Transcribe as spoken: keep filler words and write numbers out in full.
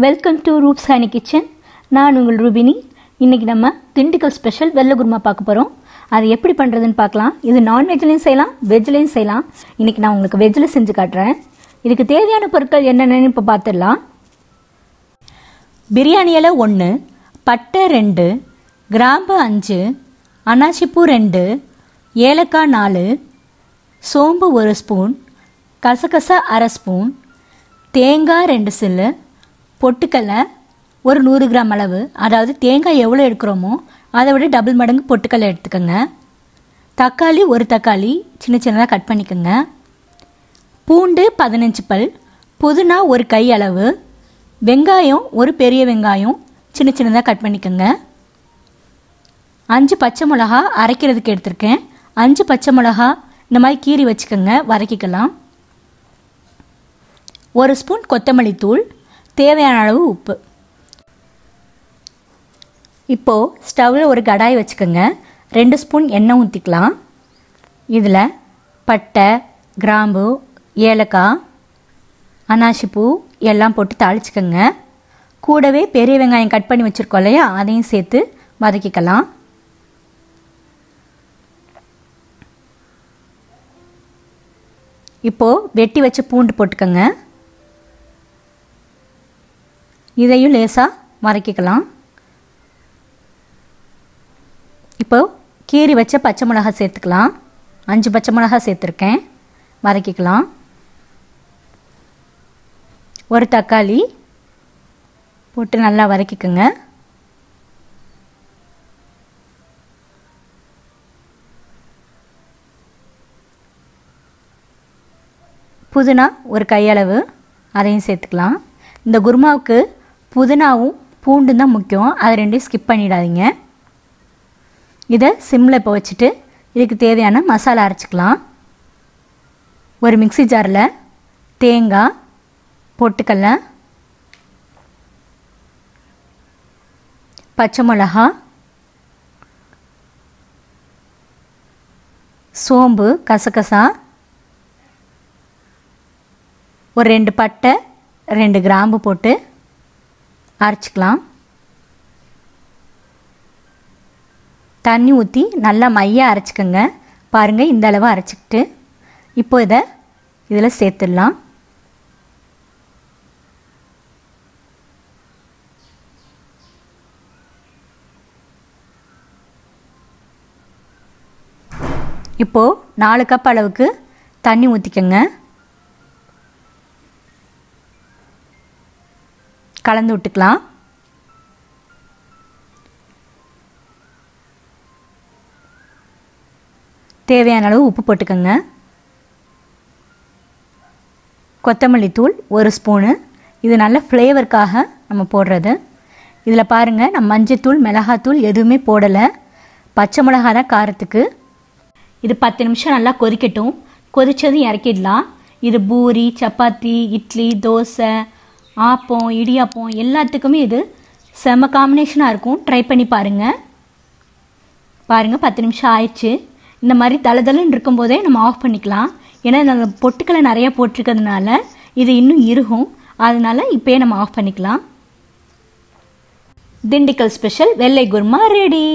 Welcome to Roop's Honey Kitchen. நான் உங்கள் ரூபினி. இன்னைக்கு நம்ம திண்டிக்கல் ஸ்பெஷல் வெல்ல குருமா பார்க்க போறோம். அது எப்படி பண்றதுன்னு பார்க்கலாம். இது நான் வெஜ்லயும் செய்யலாம், வெஜ்லயும் செய்யலாம். இன்னைக்கு நான் உங்களுக்கு வெஜ்ல செஞ்சு காட்றேன். இதுக்கு தேவையான பொருட்கள் என்னன்னு இப்ப பாத்துடலாம். பிரியாணி இலை one, பட்டை two, கிராம்பு five, அனாசிப்பூ two, ஏலக்காய் four, சோம்பு one ஸ்பூன், கசகசா one ஸ்பூன், தேங்காய் two சில்லு, பொட்டுக்கல்ல ஒரு one hundred கிராம் அளவு. அதாவது தேங்காய் எவ்வளவு எடுக்கறோமோ அதை விட டபுள் மடங்கு பொட்டுக்கல்ல எடுத்துக்கங்க. தக்காளி ஒரு தக்காளி சின்ன சின்னதா கட் பண்ணிக்கங்க. பூண்டு fifteen பல், புதினா ஒரு கை அளவு, வெங்காயம் ஒரு பெரிய வெங்காயம் சின்ன சின்னதா கட் பண்ணிக்கங்க. five பச்சை மிளகாய் அரைக்கிறதுக்கு எடுத்துர்க்கேன். five பச்சை மிளகாய் இந்த மாதிரி கீறி வச்சுக்கங்க, வதக்கிக்கலாம். one ஸ்பூன் கொத்தமல்லி தூள், தேவையான அளவு உப்பு. இப்போ ஸ்டவ்ல ஒரு கடாய் வச்சுக்கங்க. two ஸ்பூன் எண்ணெய் ஊத்திக்கலாம். இதுல பட்டை, கிராம்பு, ஏலக்காய், அனாசிப்பூ எல்லாம் போட்டு தாளிச்சுக்கங்க. கூடவே பெரிய வெங்காயம் கட் பண்ணி வச்சிருக்கோம்லையா அதையும் சேர்த்து வதக்கிக்கலாம். இப்போ வெட்டி வச்ச பூண்டு போட்டுக்கங்க. இதையும் லேசா வதக்கிக்கலாம். இப்போ கீறி வச்ச பச்சை மிளகாய் சேர்த்துக்கலாம். five பச்சை மிளகாய் சேர்த்திருக்கேன். வதக்கிக்கலாம். ஒரு தக்காளி போட்டு நல்லா வதக்கிக்கங்க. புதினா ஒரு கை அளவு அதையும் சேர்த்துக்கலாம். இந்த குருமாவுக்கு புதினாவும் பூண்டும் தான் முக்கியம். அது ரெண்டையும் ஸ்கிப் பண்ணிடாதீங்க. இத சிம்ல இப்ப வச்சிட்டு இதுக்கு தேவையான மசாலா அரைச்சுக்கலாம். ஒரு மிக்ஸி ஜார்ல தேங்காய், பொட்டுக்கல்ல, பச்சை மிளகாய், சோம்பு, கசகசா ஒரு two பட்டை, two கிராம்பு போட்டு அரைச்சுக்கலாம். தண்ணி ஊத்தி நல்லா மையா அரைச்சுக்கங்க. பாருங்க இந்த அளவு அரைச்சிட்டு இப்போ இத இதல சேர்த்துடலாம். இப்போ four கப் அளவுக்கு தண்ணி ஊத்திக்கங்க. கலந்து விட்டுக்கலாம். தேவையான அளவு உப்பு போட்டுக்கங்க. கொத்தமல்லி தூள் ஒரு ஸ்பூன். இது நல்ல ஃப்ளேவர்க்காக நம்ம போடுறது. இதுல பாருங்க நம்ம மஞ்சள் தூள், மிளகாய் தூள் எதுவுமே போடல. பச்சை மிளகாய் தான் காரத்துக்கு. இது ten நிமிஷம் நல்லா கொதிக்கட்டும். கொதிச்சதும் இறக்கிடலாம். இது பூரி, சப்பாத்தி, இட்லி, தோசை, ஆப்பம், இடியாப்பம் எல்லாத்துக்குமே இது செம காம்பினேஷனா இருக்கும். ட்ரை பண்ணி பாருங்க. பாருங்க ten நிமிஷம் ஆயிடுச்சு. இந்த மாதிரி தலதலன்னு இருக்கும்போதே நம்ம ஆஃப் பண்ணிக்கலாம். ஏன்னா நம்ம பொட்டுக்களை நிறைய போட்டுக்கிறதுனால இது இன்னும் இருக்கும். அதனால இப்பவே நம்ம ஆஃப் பண்ணிக்கலாம். திண்டிக்கல் ஸ்பெஷல் வெள்ளை குருமா ரெடி.